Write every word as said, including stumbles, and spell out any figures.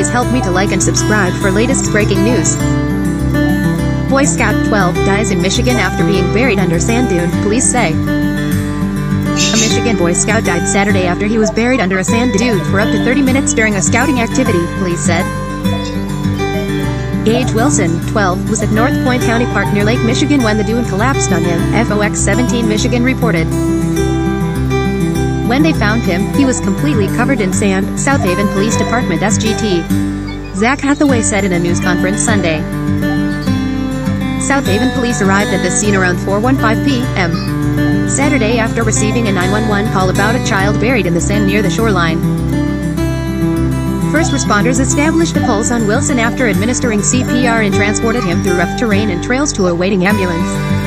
Please help me to like and subscribe for latest breaking news. Boy Scout twelve dies in Michigan after being buried under sand dune, police say. A Michigan Boy Scout died Saturday after he was buried under a sand dune for up to thirty minutes during a scouting activity, police said. Gage Wilson, twelve, was at North Point County Park near Lake Michigan when the dune collapsed on him, F O X seventeen Michigan reported. When they found him, he was completely covered in sand, South Haven Police Department S G T. Zach Hathaway said in a news conference Sunday. South Haven Police arrived at the scene around four fifteen p m Saturday after receiving a nine one one call about a child buried in the sand near the shoreline. First responders established a pulse on Wilson after administering C P R and transported him through rough terrain and trails to a waiting ambulance.